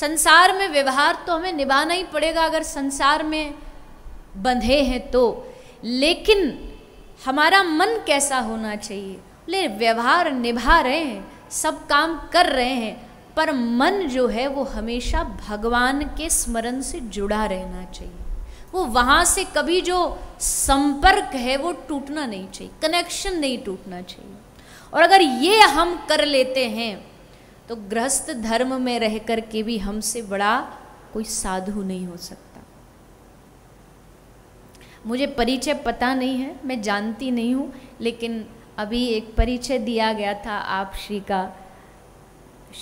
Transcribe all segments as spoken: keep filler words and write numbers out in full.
संसार में व्यवहार तो हमें निभाना ही पड़ेगा अगर संसार में बंधे हैं तो, लेकिन हमारा मन कैसा होना चाहिए। ले व्यवहार निभा रहे हैं, सब काम कर रहे हैं, पर मन जो है वो हमेशा भगवान के स्मरण से जुड़ा रहना चाहिए। वो वहाँ से कभी जो संपर्क है वो टूटना नहीं चाहिए, कनेक्शन नहीं टूटना चाहिए। और अगर ये हम कर लेते हैं तो गृहस्थ धर्म में रह कर के भी हमसे बड़ा कोई साधु नहीं हो सकता। मुझे परिचय पता नहीं है, मैं जानती नहीं हूँ, लेकिन अभी एक परिचय दिया गया था आप श्री का,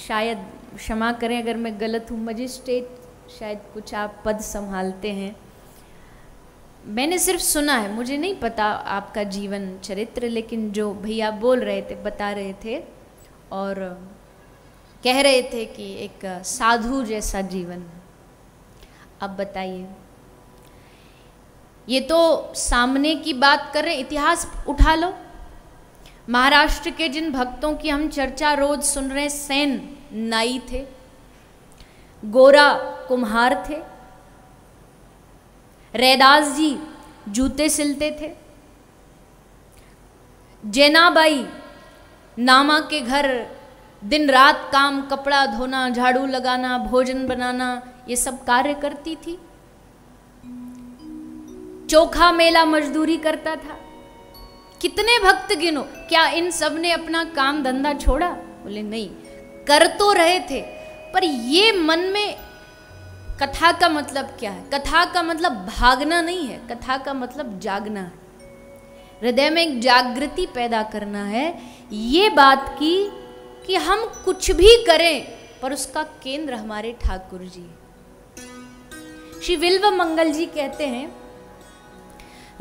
शायद क्षमा करें अगर मैं गलत हूँ, मजिस्ट्रेट शायद कुछ आप पद संभालते हैं। मैंने सिर्फ सुना है, मुझे नहीं पता आपका जीवन चरित्र, लेकिन जो भैया बोल रहे थे, बता रहे थे और कह रहे थे कि एक साधु जैसा जीवन। अब बताइए, ये तो सामने की बात कर रहे, इतिहास उठा लो। महाराष्ट्र के जिन भक्तों की हम चर्चा रोज सुन रहे, सेन नाई थे, गोरा कुम्हार थे, रैदास जी जूते सिलते थे, जैनाबाई नामा के घर दिन रात काम, कपड़ा धोना, झाड़ू लगाना, भोजन बनाना, ये सब कार्य करती थी। चोखा मेला मजदूरी करता था। कितने भक्त गिनो। क्या इन सब ने अपना काम धंधा छोड़ा? बोले नहीं, कर तो रहे थे, पर ये मन में। कथा का मतलब क्या है? कथा का मतलब भागना नहीं है, कथा का मतलब जागना है, हृदय में एक जागृति पैदा करना है ये बात की कि हम कुछ भी करें पर उसका केंद्र हमारे ठाकुर जी। श्री विल्व मंगल जी कहते हैं,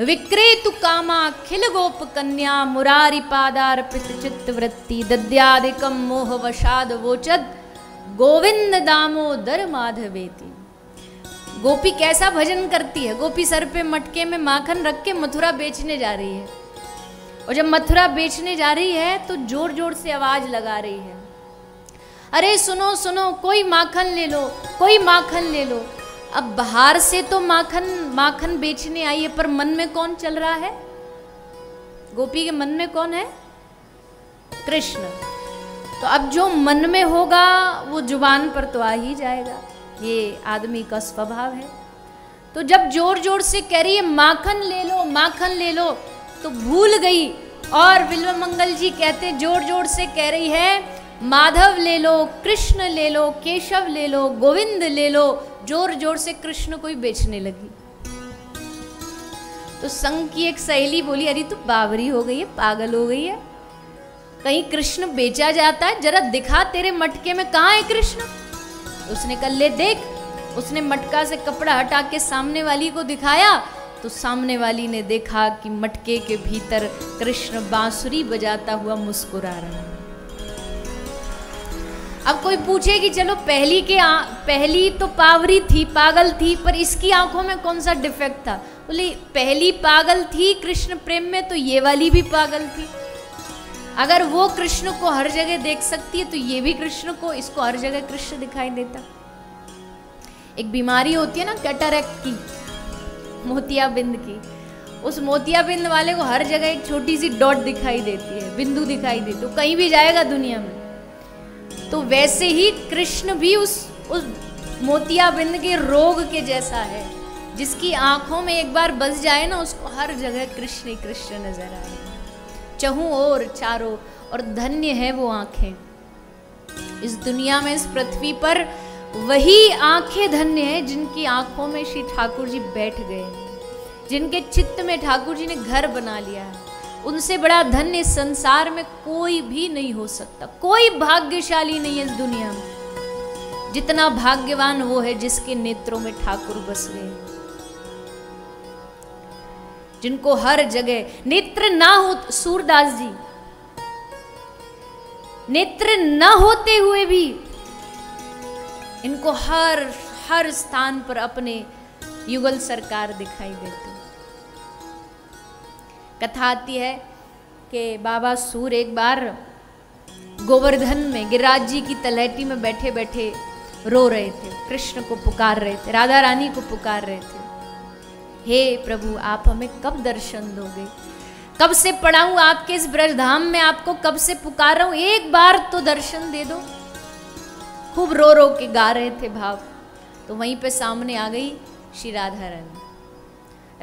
विक्रेतु कामा अखिल गोप कन्या मुरारी पादार पितचित वृत्ति दद्यादिकम मोह वशाद वोचद गोविंद दामोदर माधवेति। गोपी कैसा भजन करती है। गोपी सर पे मटके में माखन रख के मथुरा बेचने जा रही है, और जब मथुरा बेचने जा रही है तो जोर जोर से आवाज लगा रही है, अरे सुनो सुनो, कोई माखन ले लो, कोई माखन ले लो। अब बाहर से तो माखन माखन बेचने आई है, पर मन में कौन चल रहा है? गोपी के मन में कौन है? कृष्ण। तो अब जो मन में होगा वो जुबान पर तो आ ही जाएगा, ये आदमी का स्वभाव है। तो जब जोर जोर से कह रही है माखन ले लो, माखन ले लो, तो भूल गई। और विल्व मंगल जी कहते, जोर जोर से कह रही है माधव ले लो, कृष्ण ले लो, केशव ले लो, गोविंद ले लो, जोर जोर से कृष्ण को ही बेचने लगी। तो संग की एक सहेली बोली, अरे तू बावरी हो गई है, पागल हो गई है, कहीं कृष्ण बेचा जाता है? जरा दिखा तेरे मटके में कहाँ है कृष्ण। उसने कहा ले देख। उसने मटका से कपड़ा हटा के सामने वाली को दिखाया, तो सामने वाली ने देखा कि मटके के भीतर कृष्ण बांसुरी बजाता हुआ मुस्कुरा रहा है। अब कोई पूछे कि चलो पहली के आ, पहली तो पावरी थी, पागल थी, पर इसकी आंखों में कौन सा डिफेक्ट था? बोली पहली पागल थी कृष्ण प्रेम में, तो ये वाली भी पागल थी। अगर वो कृष्ण को हर जगह देख सकती है तो ये भी कृष्ण को, इसको हर जगह कृष्ण दिखाई देता। एक बीमारी होती है ना कैटरेक्ट की, मोतियाबिंद की, उस मोतियाबिंद वाले को हर जगह एक छोटी सी डॉट दिखाई देती है, बिंदु दिखाई देती है, तो कहीं भी जाएगा दुनिया में। तो वैसे ही कृष्ण भी उस उस मोतियाबिंद के रोग के जैसा है, जिसकी आंखों में एक बार बस जाए ना, उसको हर जगह कृष्ण कृष्ण नजर आएगा, चहूं और चारों। और धन्य है वो आंखें इस दुनिया में, इस पृथ्वी पर वही आंखें धन्य है जिनकी आंखों में श्री ठाकुर जी बैठ गए, जिनके चित्त में ठाकुर जी ने घर बना लिया है। उनसे बड़ा धन्य इस संसार में कोई भी नहीं हो सकता। कोई भाग्यशाली नहीं है इस दुनिया में जितना भाग्यवान वो है जिसके नेत्रों में ठाकुर बस गए हैं, जिनको हर जगह नेत्र ना हो। सूरदास जी नेत्र न होते हुए भी इनको हर हर स्थान पर अपने युगल सरकार दिखाई देती। कथा आती है कि बाबा सूर एक बार गोवर्धन में गिरिराज जी की तलहटी में बैठे बैठे रो रहे थे, कृष्ण को पुकार रहे थे, राधा रानी को पुकार रहे थे, हे प्रभु आप हमें कब दर्शन दोगे, कब से पड़ा हूं आपके इस ब्रजधाम में, आपको कब से पुकार रहा हूं, एक बार तो दर्शन दे दो। खूब रो रो के गा रहे थे भाव। तो वहीं पे सामने आ गई श्री राधा रानी।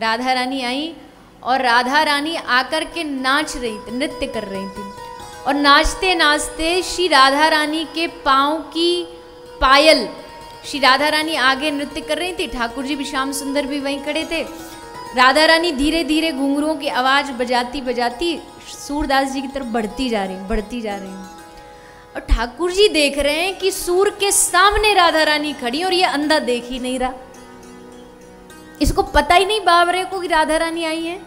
राधा रानी आई और राधा रानी आकर के नाच रही थी, नृत्य कर रही थी, और नाचते नाचते श्री राधा रानी के पाँव की पायल, श्री राधा रानी आगे नृत्य कर रही थी, ठाकुर जी भी श्याम सुंदर भी वहीं खड़े थे। राधा रानी धीरे धीरे घुंघरूओं की आवाज़ बजाती बजाती सूरदास जी की तरफ बढ़ती जा रही बढ़ती जा रही हैं। और ठाकुर जी देख रहे हैं कि सूर के सामने राधा रानी खड़ी और ये अंधा देख ही नहीं रहा, इसको पता ही नहीं बावरे को कि राधा रानी आई है,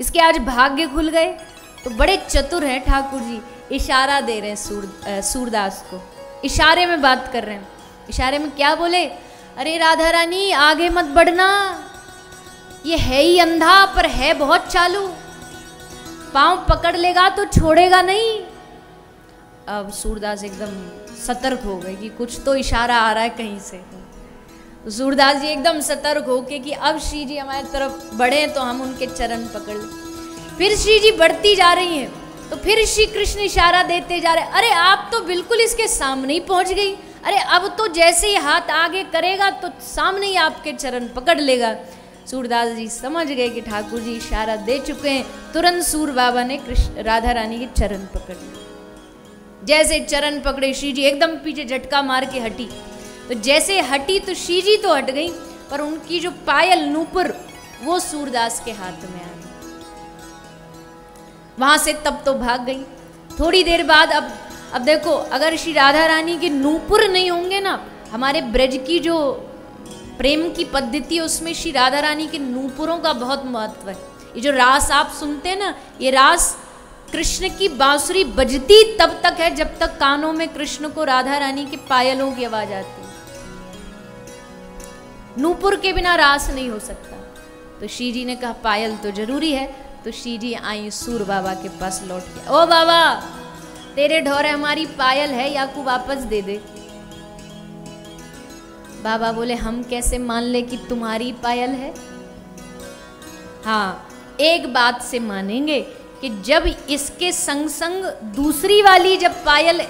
इसके आज भाग्य खुल गए। तो बड़े चतुर हैं ठाकुर जी, इशारा दे रहे हैं सूर सूरदास को, इशारे में बात कर रहे हैं। इशारे में क्या बोले, अरे राधा रानी आगे मत बढ़ना, ये है ही अंधा पर है बहुत चालू, पाँव पकड़ लेगा तो छोड़ेगा नहीं। अब सूरदास एकदम सतर्क हो गए कि कुछ तो इशारा आ रहा है कहीं से। सूरदास जी एकदम सतर्क हो के कि अब श्री जी हमारे तरफ बढ़े तो हम उनके चरण पकड़ लें। फिर श्री जी बढ़ती जा रही हैं तो फिर श्री कृष्ण इशारा देते जा रहे, अरे आप तो बिल्कुल इसके सामने ही पहुँच गई, अरे अब तो जैसे ही हाथ आगे करेगा तो सामने ही आपके चरण पकड़ लेगा। सूरदास जी समझ गए कि ठाकुर जी इशारा दे चुके हैं। तुरंत सूर बाबा ने कृष्ण राधा रानी के चरण पकड़ लिए। जैसे चरण पकड़े श्री जी एकदम पीछे झटका मार के हटी, तो जैसे हटी तो श्री जी तो हट गई पर उनकी जो पायल नूपुर वो सूरदास के हाथ में आ गई। वहां से तब तो भाग गई। थोड़ी देर बाद अब अब देखो, अगर श्री राधा रानी के नूपुर नहीं होंगे ना, हमारे ब्रज की जो प्रेम की पद्धति है उसमें श्री राधा रानी के नूपुरों का बहुत महत्व है। ये जो रास आप सुनते हैं ना, ये रास कृष्ण की बांसुरी बजती तब तक है जब तक कानों में कृष्ण को राधा रानी के पायलों की आवाज आती है। नूपुर के बिना रास नहीं हो सकता। तो श्री जी ने कहा पायल तो जरूरी है। तो श्री जी आई सूर बाबा के पास लौट के, ओ बाबा तेरे ढोरे हमारी पायल है, याकूब वापस दे दे। बाबा बोले हम कैसे मान ले कि तुम्हारी पायल है। हाँ, एक बात से मानेंगे कि जब इसके संग संग दूसरी वाली जब पायल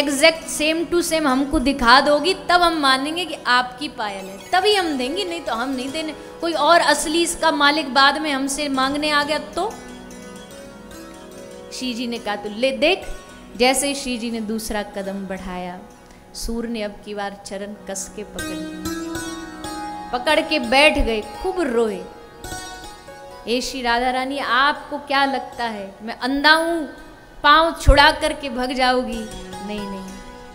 एग्जैक्ट सेम टू सेम हमको दिखा दोगी तब हम मानेंगे कि आपकी पायल है, तभी हम देंगे, नहीं तो हम नहीं देने। कोई और असली इसका मालिक बाद में हमसे मांगने आ गया तो। श्री जी ने कहा तो ले देख। जैसे श्री जी ने दूसरा कदम बढ़ाया, सूर ने अब की बार चरण कस के पकड़ लिया, पकड़ के बैठ गए, खूब रोए। हे श्री राधा रानी आपको क्या लगता है मैं अंधा हूँ, पाँव छुड़ा करके भग जाओगी? नहीं नहीं,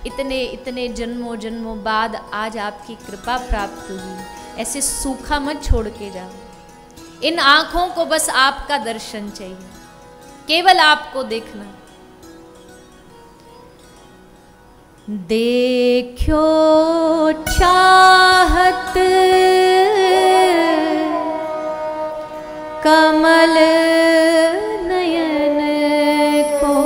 इतने इतने जन्मों जन्मों बाद आज आपकी कृपा प्राप्त हुई, ऐसे सूखा मत छोड़ के जाओ। इन आँखों को बस आपका दर्शन चाहिए, केवल आपको देखना। देखो चाहत कमल नयन को,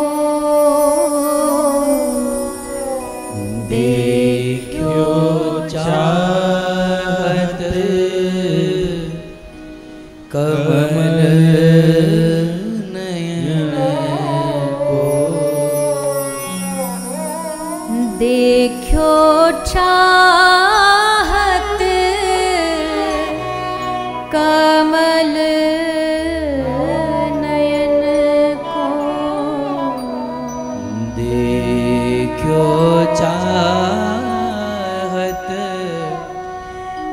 देखो चाहत कमल चाहत कमल नयन को, देखो चाहत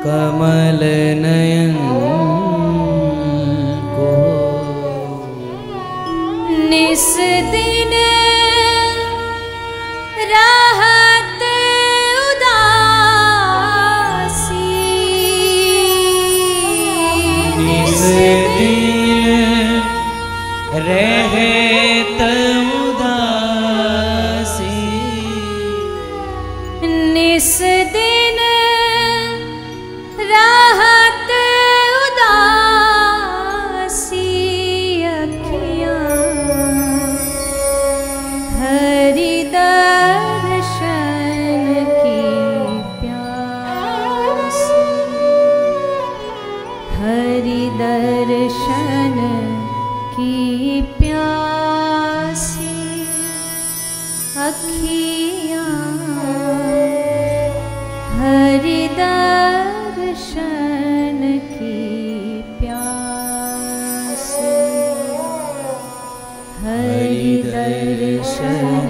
कमल नयन को। निस दिन हरि दर्शन की प्यास, हरि दर्शन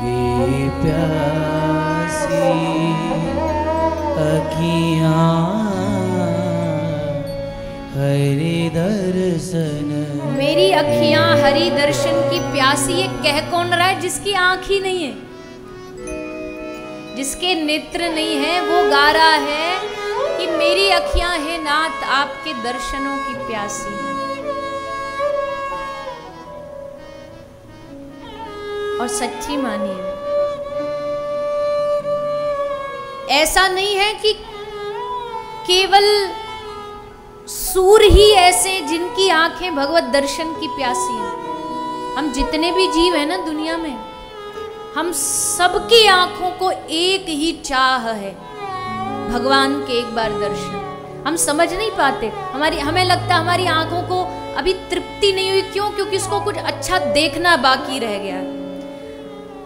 की प्यासी अखियाँ, हरि दर्शन। मेरी अखियाँ हरि दर्शन की प्यासी, ये कह कौन रहा है? जिसकी आँख ही नहीं है, जिसके नेत्र नहीं है, वो गा रहा है कि मेरी अखियां है नाथ आपके दर्शनों की प्यासी। और सच्ची मानिए, ऐसा नहीं है कि केवल सूर ही ऐसे जिनकी आंखें भगवत दर्शन की प्यासी हैं। हम जितने भी जीव हैं ना दुनिया में, हम सबकी आंखों को एक ही चाह है, भगवान के एक बार दर्शन। हम समझ नहीं पाते, हमारी हमें लगता है हमारी आंखों को अभी तृप्ति नहीं हुई। क्यों? क्योंकि इसको कुछ अच्छा देखना बाकी रह गया।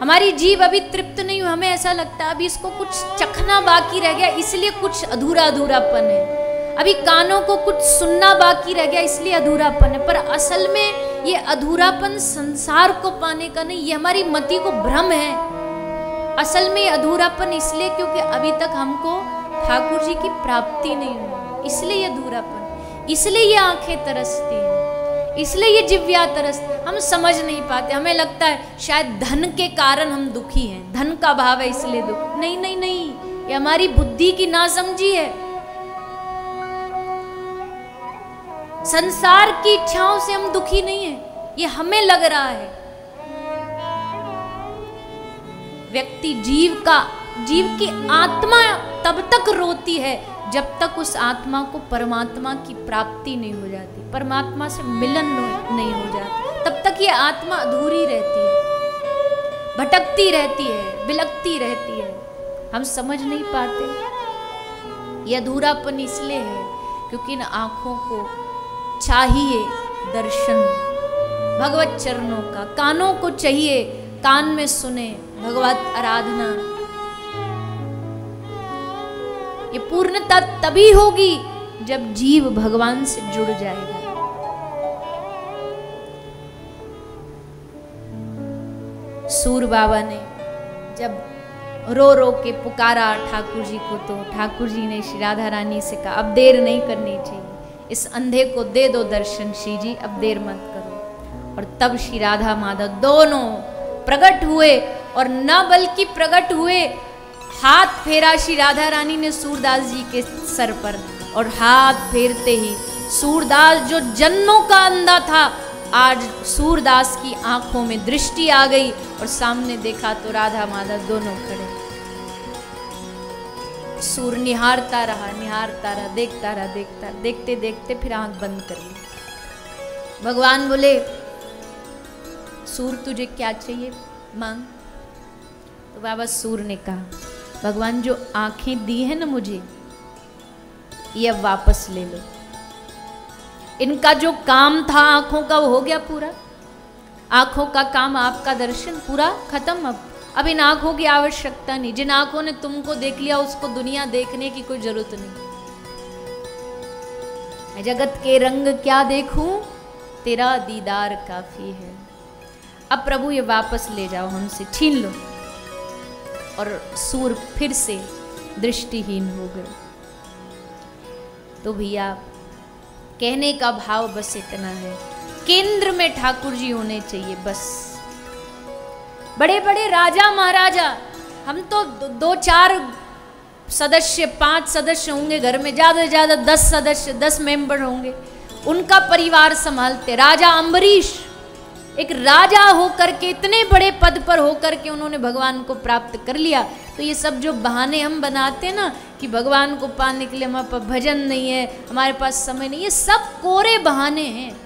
हमारी जीभ अभी तृप्त नहीं हुई, हमें ऐसा लगता है अभी इसको कुछ चखना बाकी रह गया, इसलिए कुछ अधूरा अधूरापन है। अभी कानों को कुछ सुनना बाकी रह गया, इसलिए अधूरापन है। पर असल में ये अधूरापन संसार को पाने का नहीं, ये हमारी मति को भ्रम है। असल में अधूरापन इसलिए क्योंकि अभी तक हमको ठाकुर जी की प्राप्ति नहीं हुई, इसलिए ये अधूरापन, इसलिए ये आंखें तरसती हैं, इसलिए ये जिव्या तरसती। हम समझ नहीं पाते, हमें लगता है शायद धन के कारण हम दुखी हैं, धन का भाव है इसलिए दुख। नहीं नहीं नहीं, ये हमारी बुद्धि की नासमझी है। संसार की इच्छाओं से हम दुखी नहीं है, ये हमें लग रहा है। व्यक्ति जीव का जीव की आत्मा तब तक रोती है जब तक उस आत्मा को परमात्मा की प्राप्ति नहीं हो जाती, परमात्मा से मिलन नहीं हो जाता, तब तक ये आत्मा अधूरी रहती है, भटकती रहती है, बिलकती रहती है। हम समझ नहीं पाते, ये अधूरापन इसलिए है क्योंकि इन आँखों को चाहिए दर्शन भगवत चरणों का, कानों को चाहिए कान में सुने भगवत आराधना। ये पूर्णता तभी होगी जब जीव भगवान से जुड़ जाएगा। सूर बाबा ने जब रो रो के पुकारा ठाकुर जी को, तो ठाकुर जी ने श्री राधा रानी से कहा अब देर नहीं करनी चाहिए, इस अंधे को दे दो दर्शन श्री जी, अब देर मत करो। और तब श्री राधा माधव दोनों प्रकट हुए, और न बल्कि प्रकट हुए, हाथ फेरा श्री राधा रानी ने सूरदास जी के सर पर, और हाथ फेरते ही सूरदास जो जन्मों का अंधा था, आज सूरदास की आंखों में दृष्टि आ गई, और सामने देखा तो राधा माधव दोनों खड़े। सूर निहारता रहा, निहारता रहा, देखता रहा, देखता रहा, देखते देखते फिर आंख बंद कर ली। भगवान बोले सूर तुझे क्या चाहिए, मांग। तो बाबा सूर ने कहा भगवान जो आंखें दी है ना मुझे, ये अब वापस ले लो। इनका जो काम था आंखों का वो हो गया पूरा, आंखों का काम आपका दर्शन पूरा खत्म। अब अब इन आँखों की आवश्यकता नहीं, जिन आँखों ने तुमको देख लिया उसको दुनिया देखने की कोई जरूरत नहीं। जगत के रंग क्या देखूं, तेरा दीदार काफी है। अब प्रभु ये वापस ले जाओ, हमसे छीन लो। और सूर फिर से दृष्टिहीन हो गए। तो भैया कहने का भाव बस इतना है, केंद्र में ठाकुर जी होने चाहिए बस। बड़े बड़े राजा महाराजा, हम तो दो चार सदस्य, पांच सदस्य होंगे घर में, ज़्यादा से ज़्यादा दस सदस्य, दस मेंबर होंगे, उनका परिवार संभालते। राजा अम्बरीश एक राजा होकर के, इतने बड़े पद पर होकर के उन्होंने भगवान को प्राप्त कर लिया। तो ये सब जो बहाने हम बनाते ना कि भगवान को पाने के लिए हमारे पास भजन नहीं है, हमारे पास समय नहीं, ये सब कोरे बहाने हैं।